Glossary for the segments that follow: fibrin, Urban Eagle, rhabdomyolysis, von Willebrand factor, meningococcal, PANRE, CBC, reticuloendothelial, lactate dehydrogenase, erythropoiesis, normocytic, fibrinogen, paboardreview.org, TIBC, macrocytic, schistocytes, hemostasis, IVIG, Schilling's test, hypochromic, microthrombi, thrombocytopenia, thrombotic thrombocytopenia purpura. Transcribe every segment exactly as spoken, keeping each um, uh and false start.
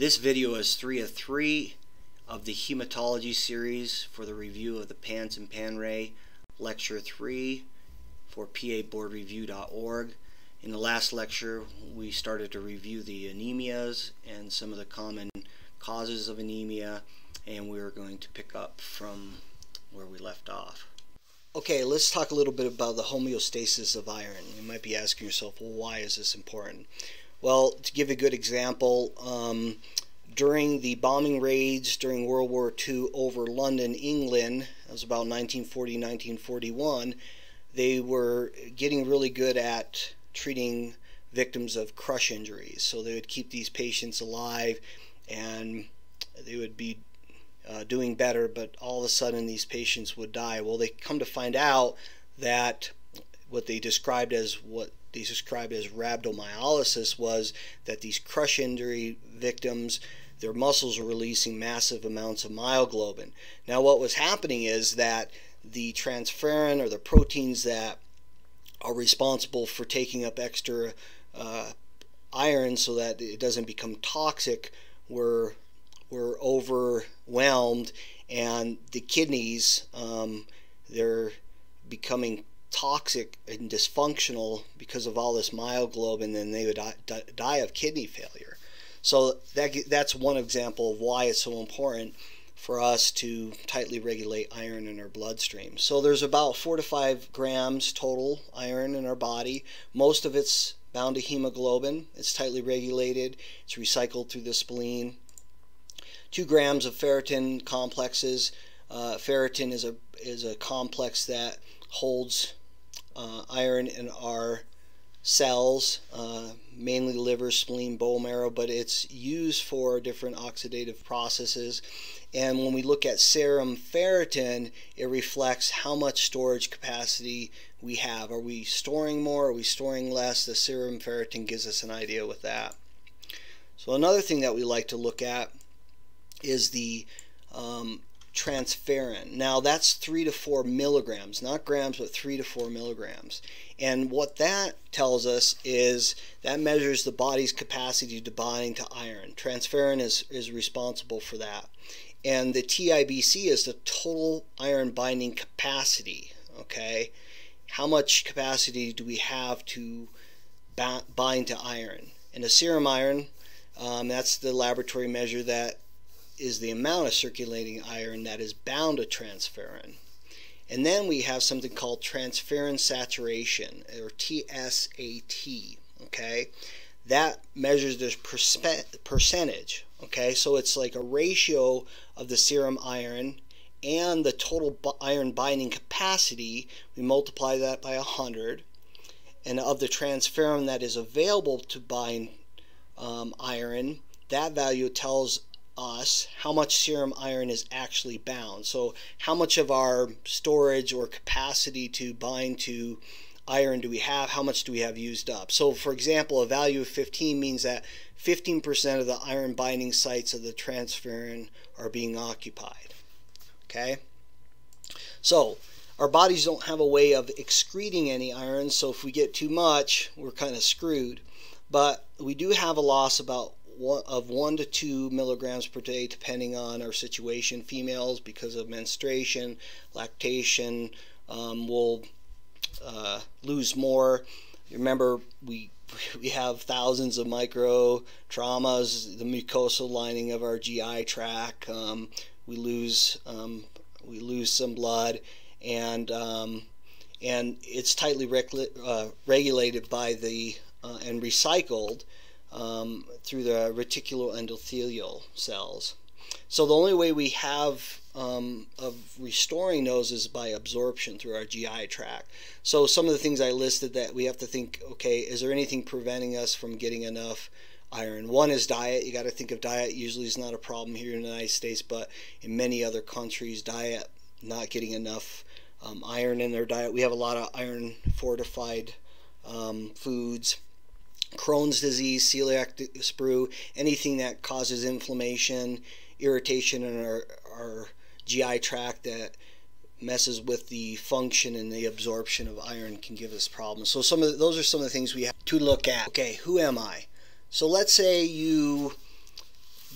This video is three of three of the hematology series for the review of the PANCE and PANRE, lecture three for P A board review dot org. In the last lecture, we started to review the anemias and some of the common causes of anemia, and we are going to pick up from where we left off. Okay, let's talk a little bit about the homeostasis of iron. You might be asking yourself, well, why is this important? Well, to give a good example, um, during the bombing raids during World War Two over London, England, that was about nineteen forty, nineteen forty-one, they were getting really good at treating victims of crush injuries. So they would keep these patients alive and they would be uh, doing better, but all of a sudden these patients would die. Well, they come to find out that what they described as what they described as rhabdomyolysis was that these crush injury victims, their muscles were releasing massive amounts of myoglobin. Now what was happening is that the transferrin, or the proteins that are responsible for taking up extra uh, iron so that it doesn't become toxic, were were overwhelmed, and the kidneys, um, they're becoming toxic and dysfunctional because of all this myoglobin, and they would die, die of kidney failure. So that that's one example of why it's so important for us to tightly regulate iron in our bloodstream. So there's about four to five grams total iron in our body. Most of it's bound to hemoglobin. It's tightly regulated. It's recycled through the spleen. Two grams of ferritin complexes. Uh, ferritin is a is a complex that holds uh, iron in our cells, uh, mainly liver, spleen, bone marrow, but it's used for different oxidative processes. And when we look at serum ferritin, it reflects how much storage capacity we have. Are we storing more? Are we storing less? The serum ferritin gives us an idea with that. So another thing that we like to look at is the um, transferrin. Now that's three to four milligrams, not grams, but three to four milligrams. And what that tells us is that measures the body's capacity to bind to iron. Transferrin is, is responsible for that. And the T I B C is the total iron binding capacity, okay? How much capacity do we have to bind to iron? And the serum iron, um, that's the laboratory measure that is the amount of circulating iron that is bound to transferrin. And then we have something called transferrin saturation, or T S A T, okay? That measures this percentage, okay? So it's like a ratio of the serum iron and the total iron binding capacity. We multiply that by one hundred, and of the transferrin that is available to bind um, iron, that value tells us how much serum iron is actually bound. So how much of our storage or capacity to bind to iron do we have? How much do we have used up? So for example, a value of fifteen means that fifteen percent of the iron binding sites of the transferrin are being occupied. Okay? So our bodies don't have a way of excreting any iron, so if we get too much, we're kind of screwed. But we do have a loss about of one to two milligrams per day, depending on our situation. Females, because of menstruation, lactation, um, will uh, lose more. Remember, we we have thousands of micro traumas, the mucosal lining of our G I tract. Um, we lose um, we lose some blood, and um, and it's tightly regula uh, regulated by the uh, and recycled. Um, through the reticuloendothelial cells. So the only way we have um, of restoring those is by absorption through our G I tract. So some of the things I listed that we have to think, okay, is there anything preventing us from getting enough iron? One is diet. You got to think of diet. Usually is not a problem here in the United States, but in many other countries, diet, not getting enough um, iron in their diet. We have a lot of iron fortified um, foods. Crohn's disease, celiac sprue, anything that causes inflammation, irritation in our, our G I tract that messes with the function and the absorption of iron can give us problems. So some of the, those are some of the things we have to look at. Okay, who am I? So let's say you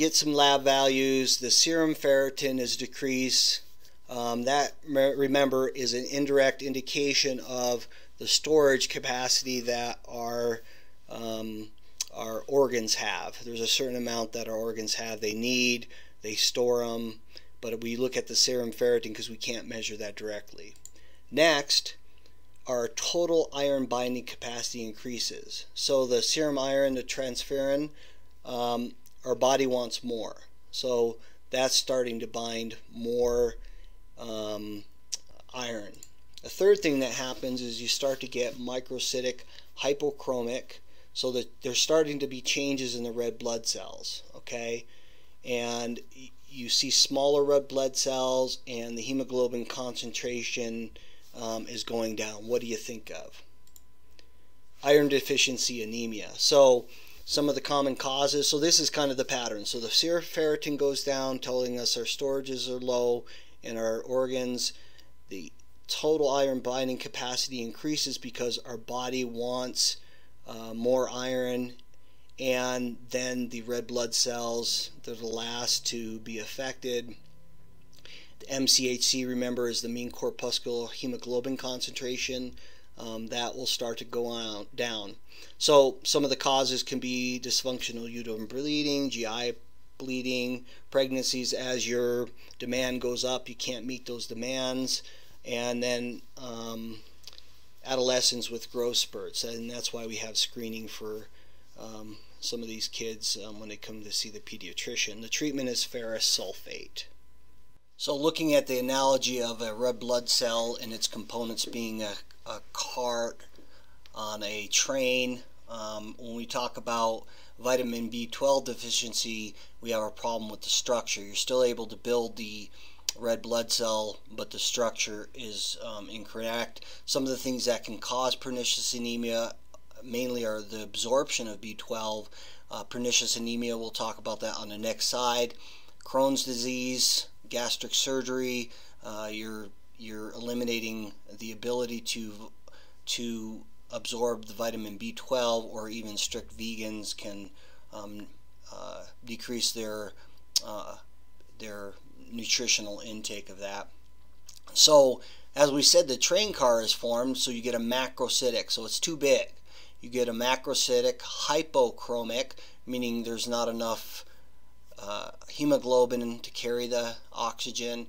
get some lab values. The serum ferritin is decreased. Um, that, remember, is an indirect indication of the storage capacity that our, um, our organs have. There's a certain amount that our organs have. They need, they store them, but we look at the serum ferritin because we can't measure that directly. Next, our total iron binding capacity increases. So the serum iron, the transferrin, um, our body wants more. So that's starting to bind more Um, iron. A third thing that happens is you start to get microcytic hypochromic, so that there's starting to be changes in the red blood cells, okay? And you see smaller red blood cells, and the hemoglobin concentration um, is going down. What do you think of? Iron deficiency anemia. So some of the common causes, so this is kind of the pattern. So the serum ferritin goes down, telling us our storages are low in our organs. The total iron binding capacity increases because our body wants uh, more iron, and then the red blood cells, they're the last to be affected. The M C H C, remember, is the mean corpuscular hemoglobin concentration. Um, that will start to go on down. So some of the causes can be dysfunctional uterine bleeding, G I bleeding, pregnancies. As your demand goes up, you can't meet those demands, and then um, adolescents with growth spurts, and that's why we have screening for um, some of these kids um, when they come to see the pediatrician. The treatment is ferrous sulfate. So looking at the analogy of a red blood cell and its components being a, a cart on a train, um, when we talk about vitamin B twelve deficiency, we have a problem with the structure. You're still able to build the red blood cell, but the structure is um, incorrect. Some of the things that can cause pernicious anemia mainly are the absorption of B twelve. Uh, pernicious anemia, we'll talk about that on the next slide. Crohn's disease, gastric surgery, uh, you're, you're eliminating the ability to, to absorb the vitamin B twelve, or even strict vegans can um, uh, decrease their uh, their nutritional intake of that. So as we said, the train car is formed, so you get a macrocytic, so it's too big. You get a macrocytic hypochromic, meaning there's not enough uh, hemoglobin to carry the oxygen.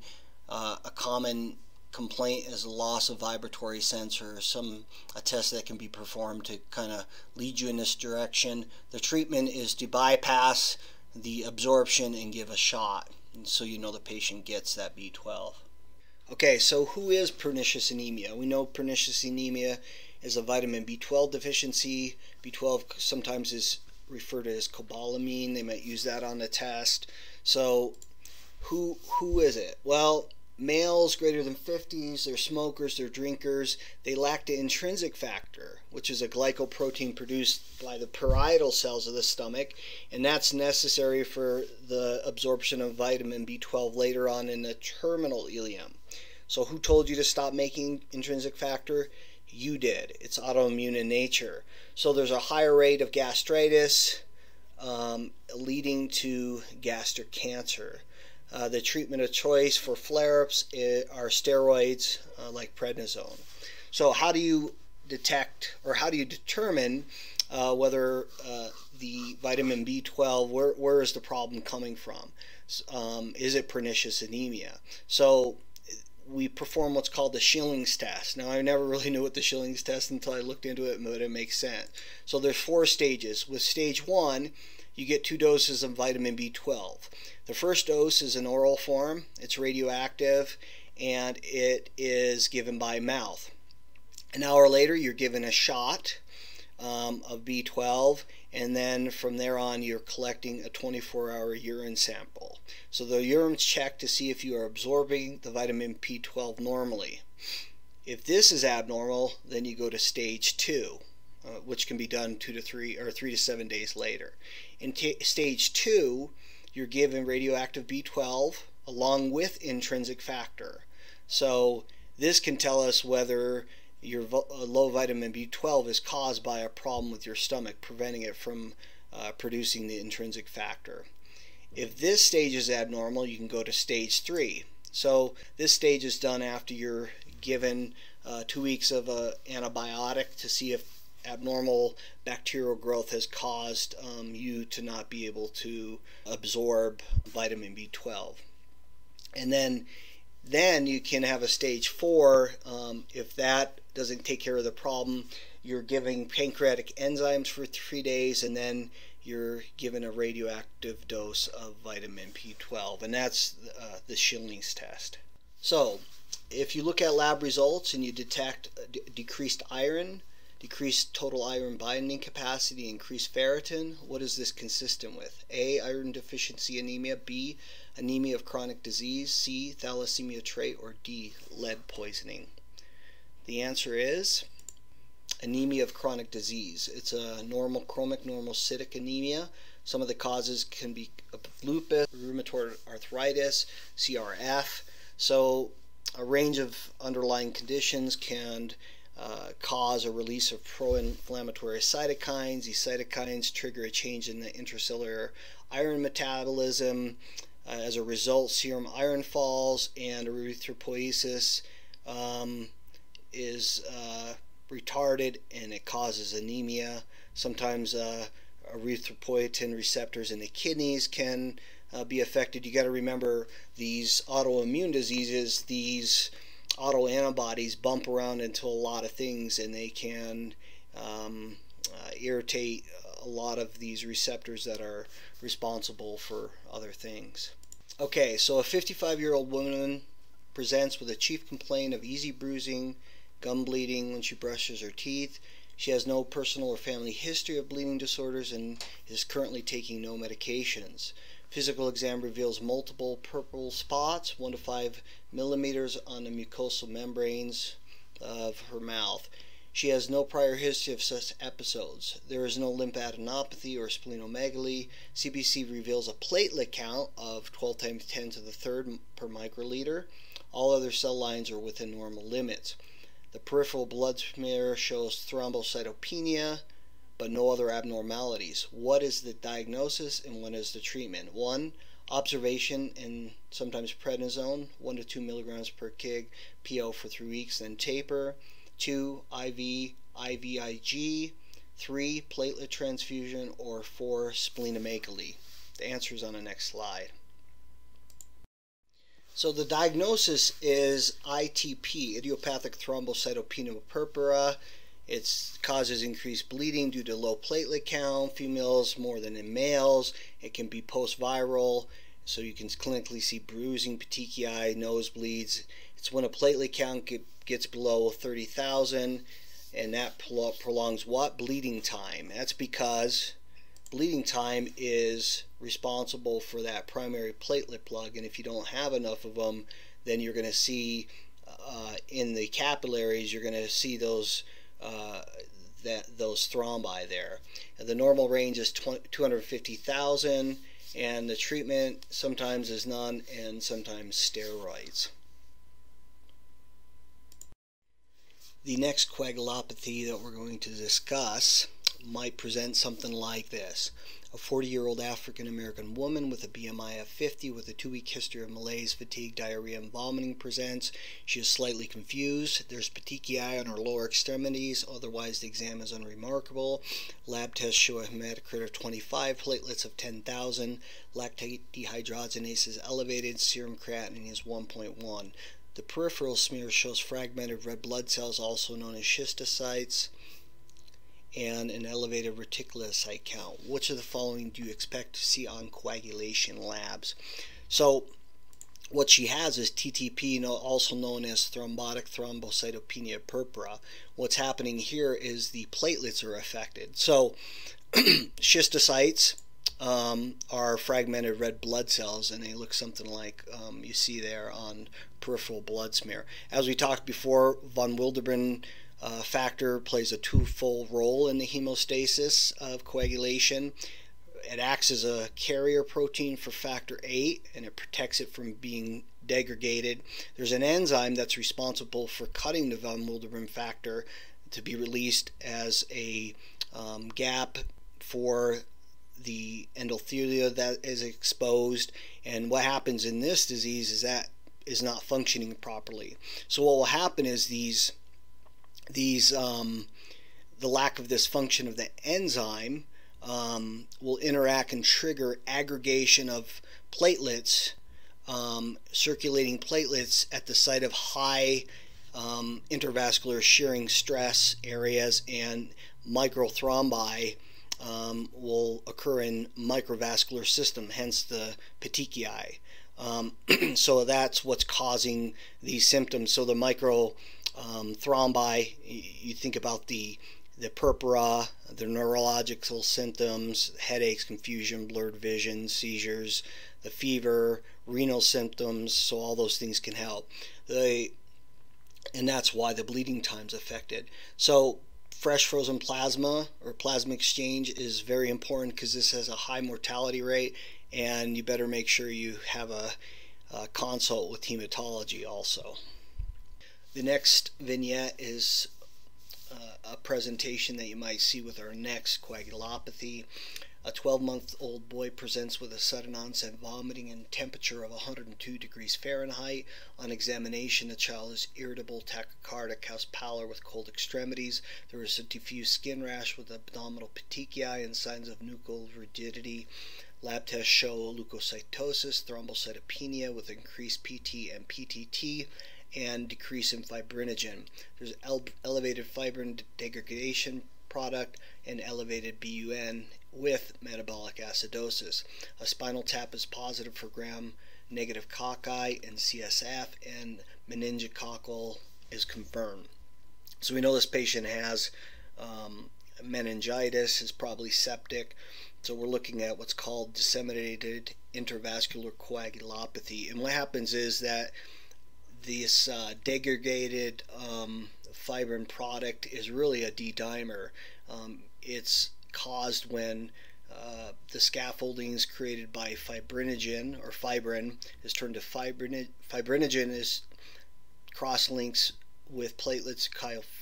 Uh, a common complaint is loss of vibratory sensors, some a test that can be performed to kind of lead you in this direction. The treatment is to bypass the absorption and give a shot, and so you know the patient gets that B twelve. Okay, so who is pernicious anemia? We know pernicious anemia is a vitamin B twelve deficiency. B twelve sometimes is referred to as cobalamin. They might use that on the test. So who who is it? Well, males greater than fifties, they're smokers, they're drinkers, they lack the intrinsic factor, which is a glycoprotein produced by the parietal cells of the stomach, and that's necessary for the absorption of vitamin B twelve later on in the terminal ileum. So who told you to stop making intrinsic factor? You did. It's autoimmune in nature. So there's a higher rate of gastritis, um, leading to gastric cancer. Uh, the treatment of choice for flare-ups are steroids uh, like prednisone. So how do you detect, or how do you determine uh, whether uh, the vitamin B twelve, where, where is the problem coming from? Um, is it pernicious anemia? So we perform what's called the Schilling's test. Now, I never really knew what the Schilling's test until I looked into it, but it makes sense. So there's four stages. With stage one, you get two doses of vitamin B twelve. The first dose is an oral form, it's radioactive, and it is given by mouth. An hour later, you're given a shot um, of B twelve, and then from there on, you're collecting a twenty-four hour urine sample. So the urine's checked to see if you are absorbing the vitamin B twelve normally. If this is abnormal, then you go to stage two, uh, which can be done two to three or three to seven days later. In stage two, you're given radioactive B twelve along with intrinsic factor. So this can tell us whether your low vitamin B twelve is caused by a problem with your stomach, preventing it from uh, producing the intrinsic factor. If this stage is abnormal, you can go to stage three. So this stage is done after you're given uh, two weeks of an antibiotic to see if abnormal bacterial growth has caused um, you to not be able to absorb vitamin B twelve. And then then you can have a stage four. Um, if that doesn't take care of the problem, you're giving pancreatic enzymes for three days, and then you're given a radioactive dose of vitamin B twelve, and that's uh, the Schilling's test. So if you look at lab results and you detect decreased iron, decreased total iron binding capacity, increased ferritin, what is this consistent with? A, iron deficiency anemia, B, anemia of chronic disease, C, thalassemia trait, or D, lead poisoning? The answer is anemia of chronic disease. It's a normal chromic, normocytic anemia. Some of the causes can be lupus, rheumatoid arthritis, C R F. So a range of underlying conditions can Uh, cause a release of pro-inflammatory cytokines. These cytokines trigger a change in the intracellular iron metabolism. Uh, as a result, serum iron falls, and erythropoiesis um, is uh, retarded, and it causes anemia. Sometimes uh, erythropoietin receptors in the kidneys can uh, be affected. You got to remember, these autoimmune diseases, these autoantibodies bump around into a lot of things, and they can um, uh, irritate a lot of these receptors that are responsible for other things. Okay, so a fifty-five-year-old woman presents with a chief complaint of easy bruising, gum bleeding when she brushes her teeth. She has no personal or family history of bleeding disorders and is currently taking no medications. Physical exam reveals multiple purple spots, one to five millimeters on the mucosal membranes of her mouth. She has no prior history of such episodes. There is no lymphadenopathy or splenomegaly. C B C reveals a platelet count of twelve times ten to the third per microliter. All other cell lines are within normal limits. The peripheral blood smear shows thrombocytopenia, but no other abnormalities. What is the diagnosis and what is the treatment? One, observation and sometimes prednisone, one to two milligrams per kg, P O for three weeks, then taper. Two, I V, I V I G. Three, platelet transfusion, or four, splenomegaly. The answer is on the next slide. So the diagnosis is I T P, idiopathic thrombocytopenia purpura. It causes increased bleeding due to low platelet count, females more than in males. It can be post-viral, so you can clinically see bruising, petechiae, nosebleeds. It's when a platelet count get, gets below thirty thousand, and that pro prolongs what? Bleeding time. That's because bleeding time is responsible for that primary platelet plug, and if you don't have enough of them, then you're going to see uh, in the capillaries, you're going to see those Uh, that those thrombi there. And the normal range is two hundred fifty thousand, and the treatment sometimes is none and sometimes steroids. The next coagulopathy that we're going to discuss might present something like this. A forty-year-old African-American woman with a B M I of fifty with a two-week history of malaise, fatigue, diarrhea, and vomiting presents. She is slightly confused. There's petechiae on her lower extremities. Otherwise, the exam is unremarkable. Lab tests show a hematocrit of twenty-five, platelets of ten thousand, lactate dehydrogenase is elevated, serum creatinine is one point one. The peripheral smear shows fragmented red blood cells, also known as schistocytes, and an elevated reticulocyte count. Which of the following do you expect to see on coagulation labs? So what she has is T T P, also known as thrombotic thrombocytopenia purpura. What's happening here is the platelets are affected. So schistocytes um, are fragmented red blood cells, and they look something like um, you see there on peripheral blood smear. As we talked before, von Willebrand Uh, factor plays a twofold role in the hemostasis of coagulation. It acts as a carrier protein for factor eight, and it protects it from being degraded. There's an enzyme that's responsible for cutting the von Willebrand factor to be released as a um, gap for the endothelium that is exposed, and what happens in this disease is that is not functioning properly. So what will happen is these these um, the lack of this function of the enzyme um, will interact and trigger aggregation of platelets, um, circulating platelets at the site of high um, intravascular shearing stress areas, and microthrombi um, will occur in microvascular system, hence the petechiae. Um, so that's what's causing these symptoms. So the micro um, thrombi, you think about the the purpura, the neurological symptoms, headaches, confusion, blurred vision, seizures, the fever, renal symptoms. So all those things can help. They, and that's why the bleeding time's affected. So fresh frozen plasma or plasma exchange is very important because this has a high mortality rate, and you better make sure you have a, a consult with hematology also. The next vignette is uh, a presentation that you might see with our next coagulopathy. A twelve-month-old boy presents with a sudden onset vomiting and temperature of one hundred two degrees Fahrenheit. On examination, the child is irritable, tachycardic, has pallor with cold extremities. There is a diffuse skin rash with abdominal petechiae and signs of nuchal rigidity. Lab tests show leukocytosis, thrombocytopenia with increased P T and P T T, and decrease in fibrinogen. There's ele elevated fibrin degradation product and elevated B U N with metabolic acidosis. A spinal tap is positive for gram-negative cocci and C S F, and meningococcal is confirmed. So we know this patient has um, meningitis, is probably septic. So we're looking at what's called disseminated intravascular coagulopathy. And what happens is that this uh, degraded um, fibrin product is really a D-dimer. Um, it's caused when uh, the scaffoldings created by fibrinogen or fibrin is turned to fibrin. Fibrinogen is cross-links with platelets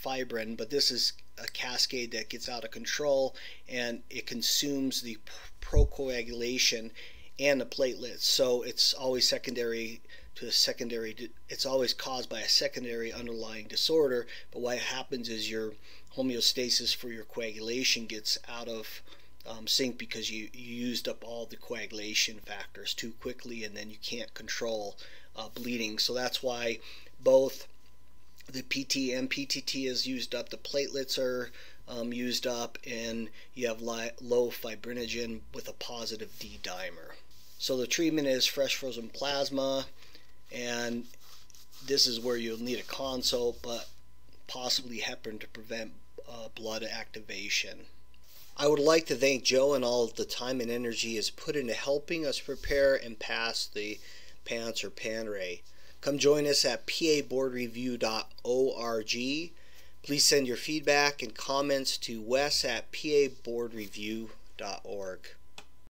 fibrin, but this is a cascade that gets out of control, and it consumes the procoagulation and the platelets. So it's always secondary to a secondary. It's always caused by a secondary underlying disorder. But what happens is your homeostasis for your coagulation gets out of um, sync because you, you used up all the coagulation factors too quickly, and then you can't control uh, bleeding. So that's why both the P T and P T T is used up, the platelets are um, used up, and you have li low fibrinogen with a positive D-dimer. So the treatment is fresh frozen plasma, and this is where you'll need a consult, but possibly heparin to prevent uh, blood activation. I would like to thank Joe and all of the time and energy is put into helping us prepare and pass the PANCE or PANRE. Come join us at P A board review dot org. Please send your feedback and comments to Wes at P A board review dot org.